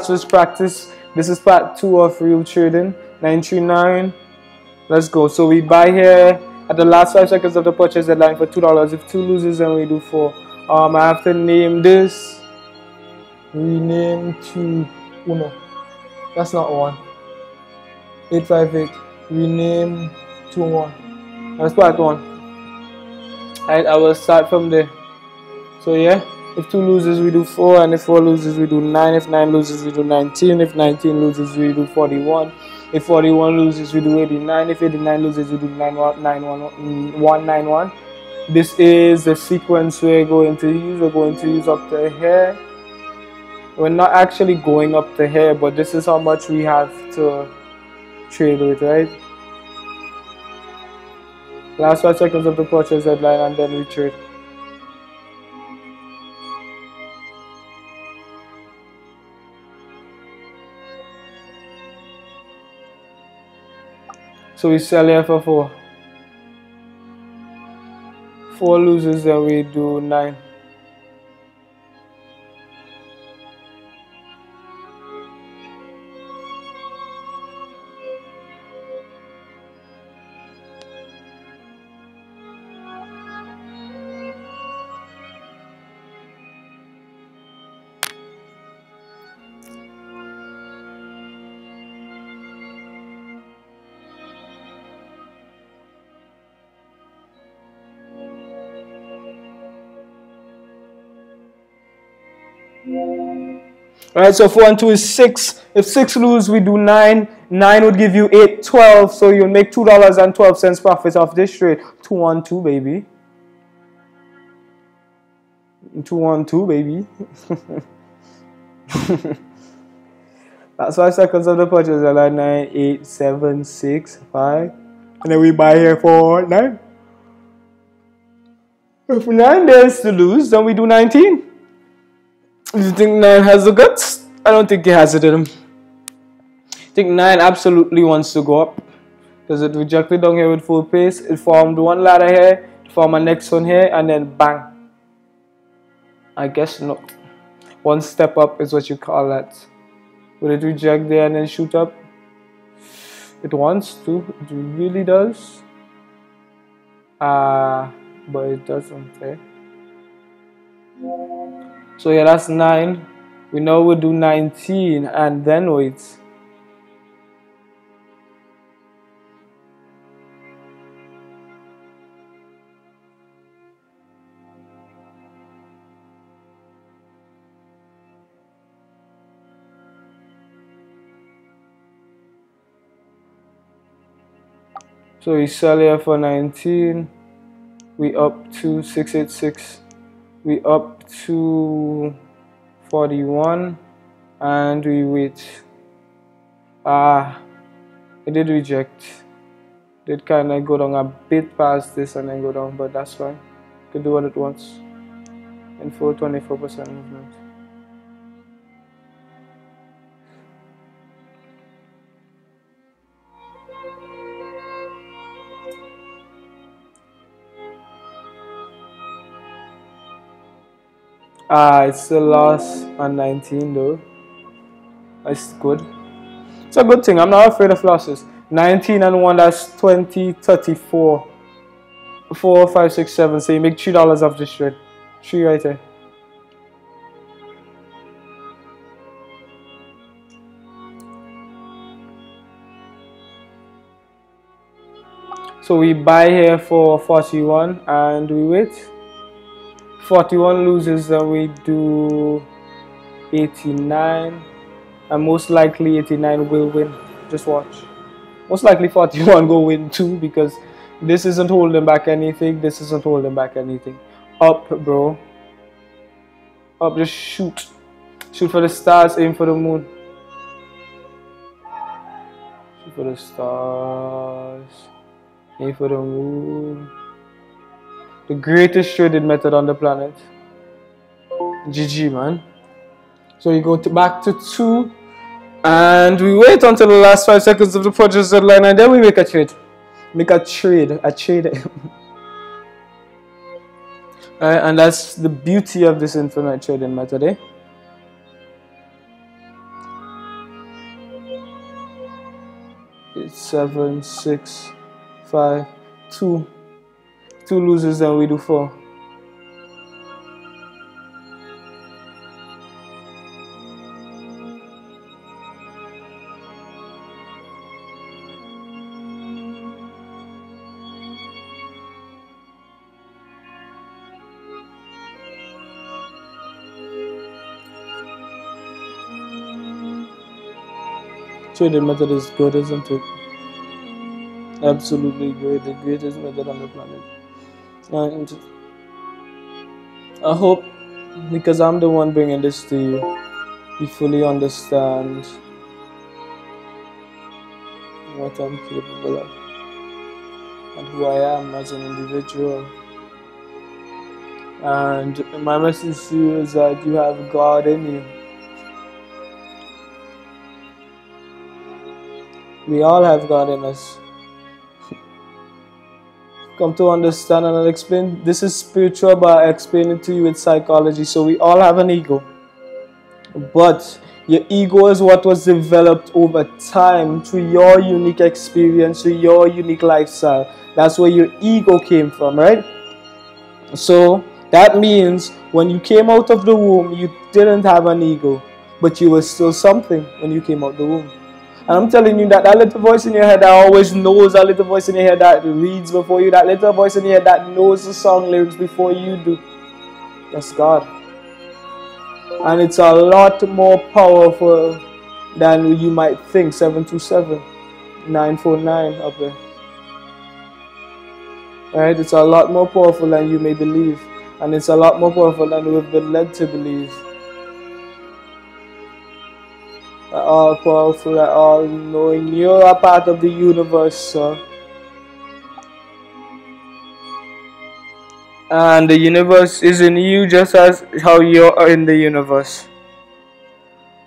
Swiss practice. This is part 2 of real trading. 939. Let's go. So we buy here at the last 5 seconds of the purchase deadline for $2. If 2 loses, then we do 4. I have to name this. Rename to Uno. That's not 1. 858. Rename to 1. That's part 1. Alright, I will start from there. So yeah. If 2 loses, we do 4, and if 4 loses, we do 9, if 9 loses, we do 19, if 19 loses, we do 41, if 41 loses, we do 89, if 89 loses, we do 191. This is the sequence we're going to use. We're going to use up to here. We're not actually going up to here, but this is how much we have to trade with, right? Last 5 seconds of the purchase deadline, and then we trade. So we sell here for 4. 4 loses, then we do 9. Alright, so 4 and 2 is 6. If 6 loses, we do 9. 9 would give you 8, 12. So you'll make $2.12 profit off this trade. 212, baby. 212, baby. That's 5 seconds of the purchase. 9, 8, 7, 6, 5. And then we buy here for 9. If 9 dares to lose, then we do 19. Do you think 9 has the guts? I don't think he has it in him. I think 9 absolutely wants to go up because it rejected down here with full pace. It formed one ladder here, formed a next one here, and then bang. I guess not. One step up is what you call that. Will it reject there and then shoot up? It wants to. It really does. But it doesn't, eh? So yeah, that's 9. We now will do 19 and then wait. So we sell here for 19. We up to 686. We up to 41 and we wait. It did reject. Did kind of go down a bit past this and then go down, but that's fine. It could do what it wants. And 424% movement. It's a loss on 19 though. That's good. It's a good thing. I'm not afraid of losses. 19 and 1, that's 20, 34, 4, 5, 6, 7. So you make $3 off this trade. 3 right there. So we buy here for 41 and we wait. 41 loses, then we do 89, and most likely 89 will win. Just watch. Most likely 41 will win too, because this isn't holding back anything. This isn't holding back anything. Up, bro. Up, just shoot. Shoot for the stars, aim for the moon. Shoot for the stars, aim for the moon. The greatest traded method on the planet. GG, man. So you go back to 2 and we wait until the last 5 seconds of the purchase deadline and then we make a trade. Make a trade. A trade. Alright, and that's the beauty of this infinite trading method, eh? 8, 7, 6, 5, 2. 2 loses and we do 4. Traded method is good, isn't it? Absolutely great, the greatest method on the planet. And I hope, because I'm the one bringing this to you, you fully understand what I'm capable of and who I am as an individual. And my message to you is that you have God in you. We all have God in us. Come to understand, and I'll explain. This is spiritual, but I explain it to you with psychology. So we all have an ego. But your ego is what was developed over time through your unique experience, through your unique lifestyle. That's where your ego came from, right? So that means when you came out of the womb, you didn't have an ego. But you were still something when you came out of the womb. And I'm telling you that little voice in your head that always knows, that little voice in your head that reads before you, that little voice in your head that knows the song lyrics before you do, that's God. And it's a lot more powerful than you might think. 727, 949 up there. Right? It's a lot more powerful than you may believe. And it's a lot more powerful than we've been led to believe. At all powerful, at all knowing, you're a part of the universe, sir. And the universe is in you just as how you're in the universe.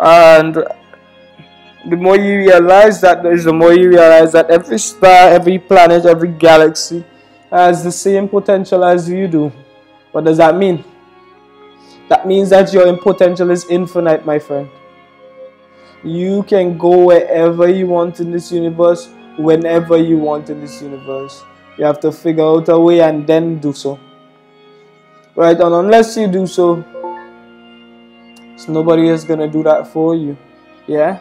And the more you realize that, the more you realize that every star, every planet, every galaxy has the same potential as you do. What does that mean? That means that your potential is infinite, my friend. You can go wherever you want in this universe, whenever you want in this universe. You have to figure out a way and then do so. Right? And unless you do so, nobody is going to do that for you. Yeah?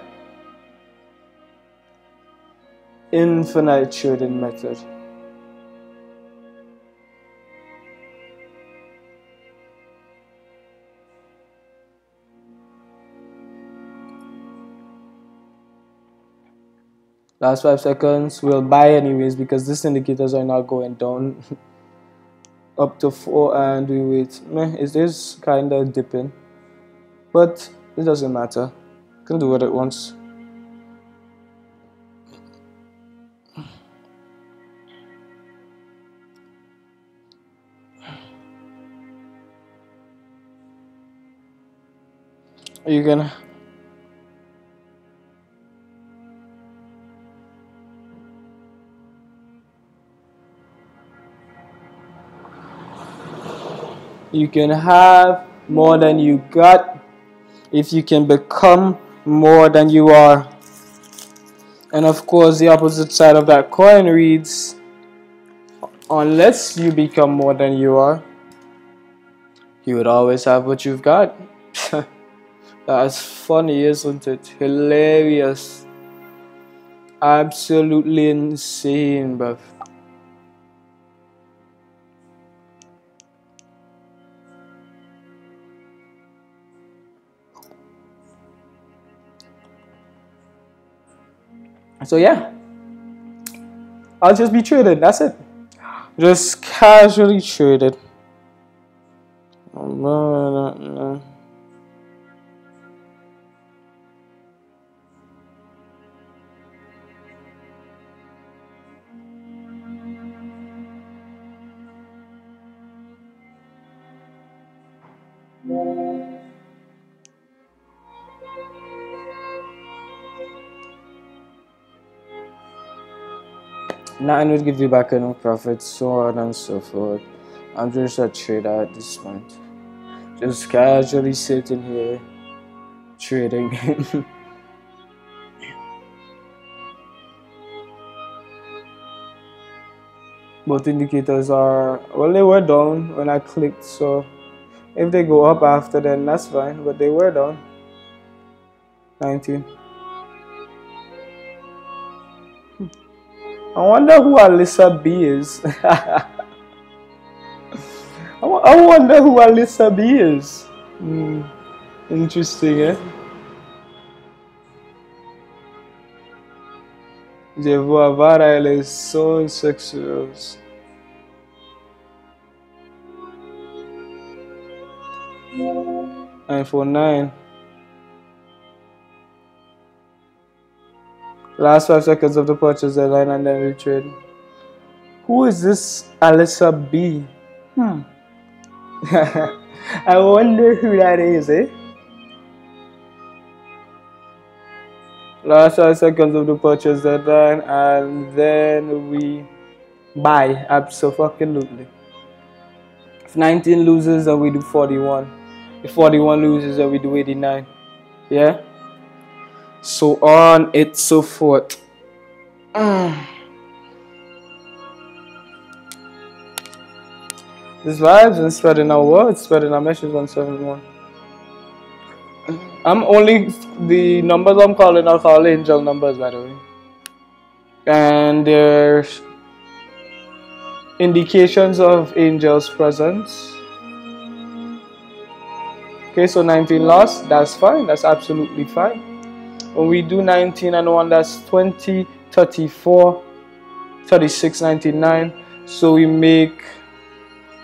Infinite Schrödinger method. Last 5 seconds, we'll buy anyways because these indicators are not going down. Up to 4 and we wait. Meh, it is kind of dipping. But it doesn't matter. Can do it at once. Are you gonna... You can have more than you got if you can become more than you are. And of course, the opposite side of that coin reads, unless you become more than you are, you would always have what you've got. That's funny, isn't it? Hilarious. Absolutely insane, bruv. So yeah, I'll just be traded, that's it. Just casually traded. Nothing would give you back enough profit, so on and so forth. I'm just a trader at this point. Just casually sitting here, trading. both indicators are, well, they were down when I clicked, so if they go up after, then that's fine, but they were down. 19. I wonder who Alyssa B is. I wonder who Alyssa B is. Interesting, eh? Je vois Vara, elle est so sexueuse. And for 9. Last 5 seconds of the purchase deadline and then we trade. Who is this Alyssa B? I wonder who that is, eh? Last 5 seconds of the purchase deadline and then we buy. Absolutely. If 19 loses, then we do 41. If 41 loses, then we do 89. Yeah? So on it, so forth. This vibes and spreading our words, spreading our message. 171. I'm only, the numbers I'm calling are called angel numbers, by the way, and there's indications of angels' presence. Okay, so 19 lost. That's fine. That's absolutely fine. When we do 19 and 1, that's 20, 34, 36, 99. So we make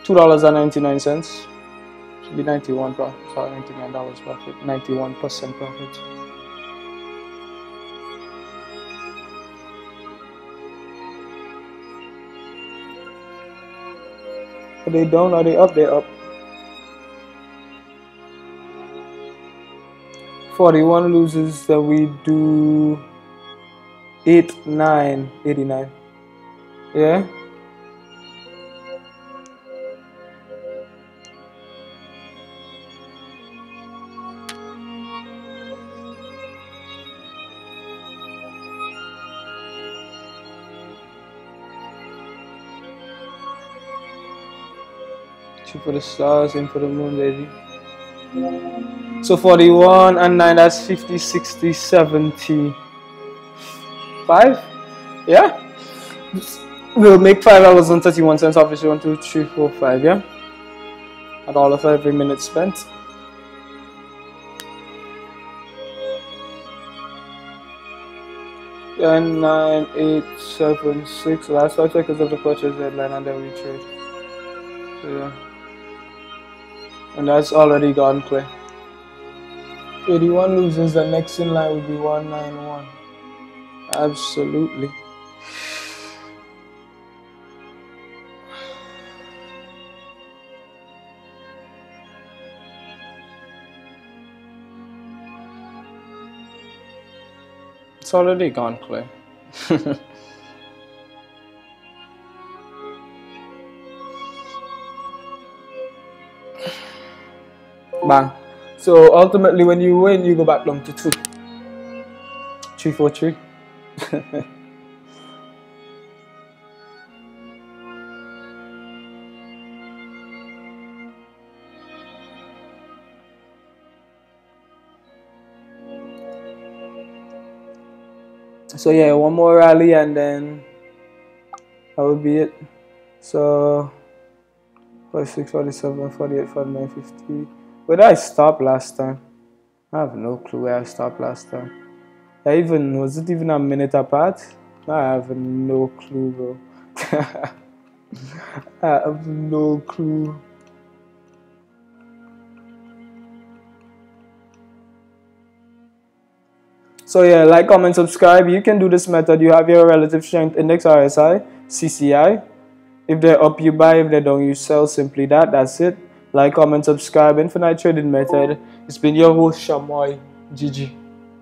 $2.99. Should be 91 profit. Sorry, $99 profit. 91% profit. Are they down? Are they up? They're up. 41 loses, that we do 89. Yeah? Two for the stars and for the moon, baby. So 41 and 9, that's 50, 60, 75. Yeah? We'll make $5.31, obviously. 1, 2, 3, 4, 5, yeah? And all of every minute spent. Then 9, 8, 7, 6. Last 5 seconds of the purchase deadline, and then we trade. So, yeah. And that's already gone clear. 81 loses, the next in line would be 191. Absolutely. It's already gone clear. Bang. So ultimately, when you win, you go back down to 2. 343. So yeah, one more rally and then that would be it. So 46, 47, 48, 49, 50. Where did I stop last time? I have no clue where I stopped last time. I even, was it even a minute apart? I have no clue, bro. I have no clue. So yeah, like, comment, subscribe. You can do this method. You have your relative strength index, RSI, CCI. If they're up, you buy. If they're down, you sell. Simply that. That's it. Like, comment, subscribe. Infinite Trading Method. It's been your host, Shamoy. GG.